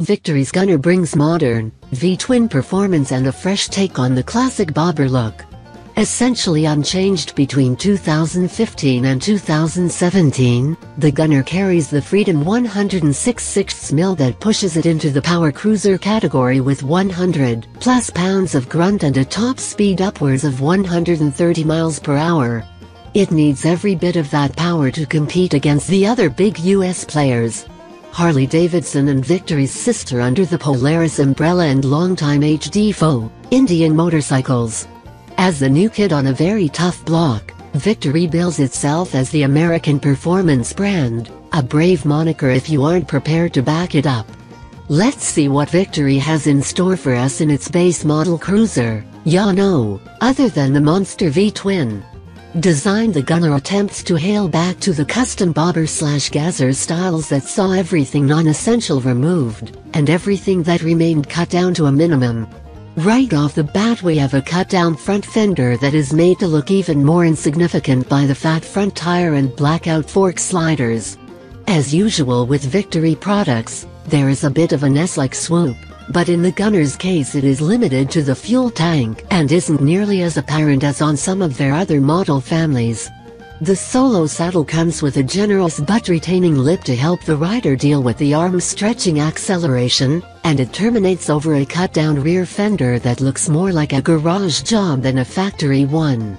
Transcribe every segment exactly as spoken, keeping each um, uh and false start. Victory's Gunner brings modern, V-twin performance and a fresh take on the classic bobber look. Essentially unchanged between two thousand fifteen and two thousand seventeen, the Gunner carries the Freedom one hundred six six mil that pushes it into the power cruiser category with one hundred plus pounds of grunt and a top speed upwards of one hundred thirty miles per hour. It needs every bit of that power to compete against the other big U S players. Harley-Davidson and Victory's sister under the Polaris umbrella and longtime H D foe, Indian Motorcycles. As the new kid on a very tough block, Victory bills itself as the American performance brand, a brave moniker if you aren't prepared to back it up. Let's see what Victory has in store for us in its base model cruiser, ya know, other than the Monster V-Twin. Designed, the Gunner attempts to hail back to the custom bobber slash gazzer styles that saw everything non-essential removed, and everything that remained cut down to a minimum. Right off the bat we have a cut-down front fender that is made to look even more insignificant by the fat front tire and blackout fork sliders. As usual with Victory products, there is a bit of an S-like swoop, but in the Gunner's case it is limited to the fuel tank and isn't nearly as apparent as on some of their other model families. The solo saddle comes with a generous but retaining lip to help the rider deal with the arm-stretching acceleration, and it terminates over a cut-down rear fender that looks more like a garage job than a factory one.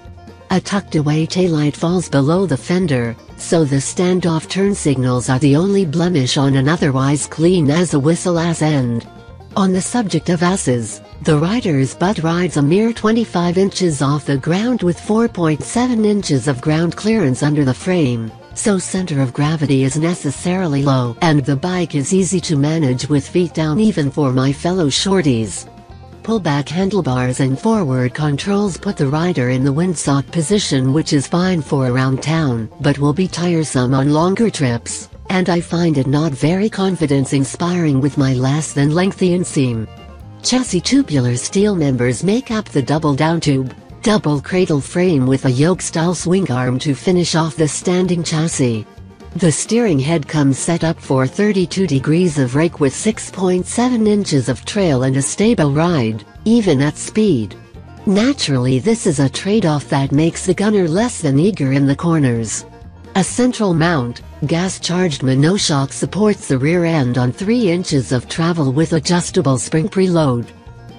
A tucked-away taillight falls below the fender, so the standoff turn signals are the only blemish on an otherwise clean-as-a-whistle ass end. On the subject of asses, the rider's butt rides a mere twenty-five inches off the ground with four point seven inches of ground clearance under the frame, so center of gravity is necessarily low and the bike is easy to manage with feet down even for my fellow shorties. Pullback handlebars and forward controls put the rider in the windsock position, which is fine for around town but will be tiresome on longer trips, and I find it not very confidence-inspiring with my less-than-lengthy inseam. Chassis tubular steel members make up the double down tube, double cradle frame with a yoke-style swing arm to finish off the standing chassis. The steering head comes set up for thirty-two degrees of rake with six point seven inches of trail and a stable ride, even at speed. Naturally, this is a trade-off that makes the Gunner less than eager in the corners. A central mount, gas-charged monoshock supports the rear end on three inches of travel with adjustable spring preload.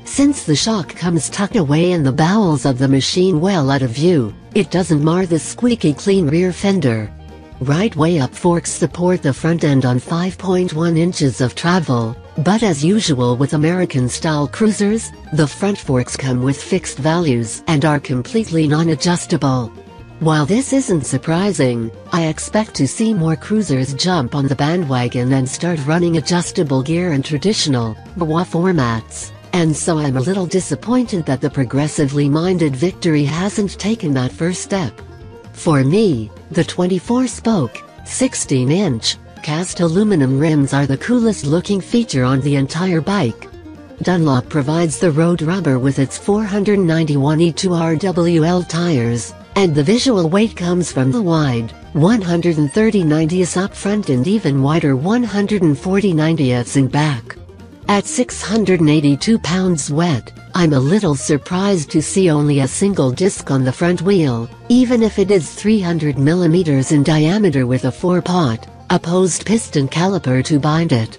Since the shock comes tucked away in the bowels of the machine well out of view, it doesn't mar the squeaky clean rear fender. Right way up forks support the front end on five point one inches of travel, but as usual with American-style cruisers, the front forks come with fixed values and are completely non-adjustable. While this isn't surprising, I expect to see more cruisers jump on the bandwagon and start running adjustable gear in traditional, B W A formats, and so I'm a little disappointed that the progressively minded Victory hasn't taken that first step. For me, the twenty-four spoke, sixteen inch, cast aluminum rims are the coolest looking feature on the entire bike. Dunlop provides the road rubber with its four ninety-one E two R W L tires, and the visual weight comes from the wide, one hundred thirty ninetieths up front and even wider one hundred forty ninetieths in back. At six hundred eighty-two pounds wet, I'm a little surprised to see only a single disc on the front wheel, even if it is three hundred millimeters in diameter with a four-pot, opposed piston caliper to bind it.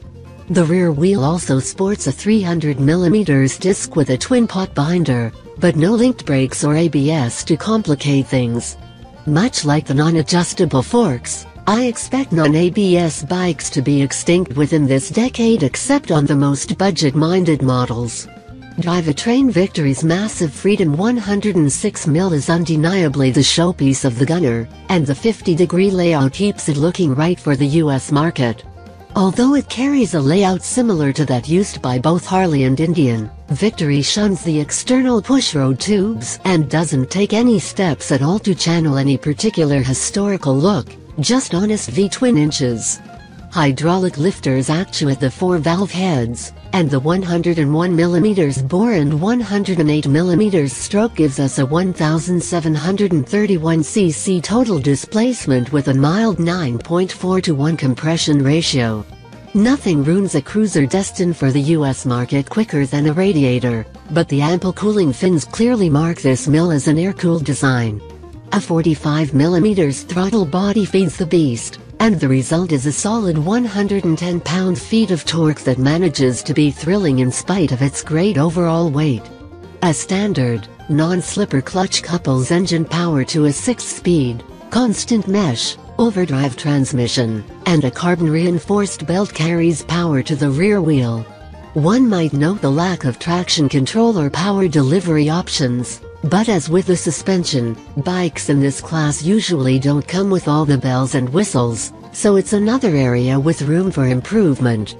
The rear wheel also sports a three hundred millimeter disc with a twin-pot binder, but no linked brakes or A B S to complicate things. Much like the non-adjustable forks, I expect non-A B S bikes to be extinct within this decade except on the most budget-minded models. Drivetrain: Victory's massive Freedom one hundred six mil is undeniably the showpiece of the Gunner, and the fifty degree layout keeps it looking right for the U S market. Although it carries a layout similar to that used by both Harley and Indian, Victory shuns the external pushrod tubes and doesn't take any steps at all to channel any particular historical look, just honest V-twin inches. Hydraulic lifters actuate the four valve heads, and the one hundred one millimeter bore and one hundred eight millimeter stroke gives us a one thousand seven hundred thirty-one c c total displacement with a mild nine point four to one compression ratio. Nothing ruins a cruiser destined for the U S market quicker than a radiator, but the ample cooling fins clearly mark this mill as an air-cooled design. A forty-five millimeter throttle body feeds the beast, and the result is a solid one hundred ten pound-feet of torque that manages to be thrilling in spite of its great overall weight. A standard, non-slipper clutch couples engine power to a six-speed, constant mesh, overdrive transmission, and a carbon-reinforced belt carries power to the rear wheel. One might note the lack of traction control or power delivery options, but as with the suspension, bikes in this class usually don't come with all the bells and whistles, so it's another area with room for improvement.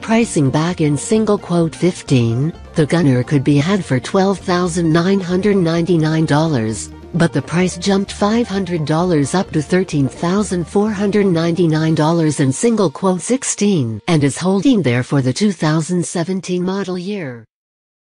Pricing back in single quote fifteen, the Gunner could be had for twelve thousand nine hundred ninety-nine dollars. But the price jumped five hundred dollars up to thirteen thousand four hundred ninety-nine dollars in single quote sixteen and is holding there for the two thousand seventeen model year.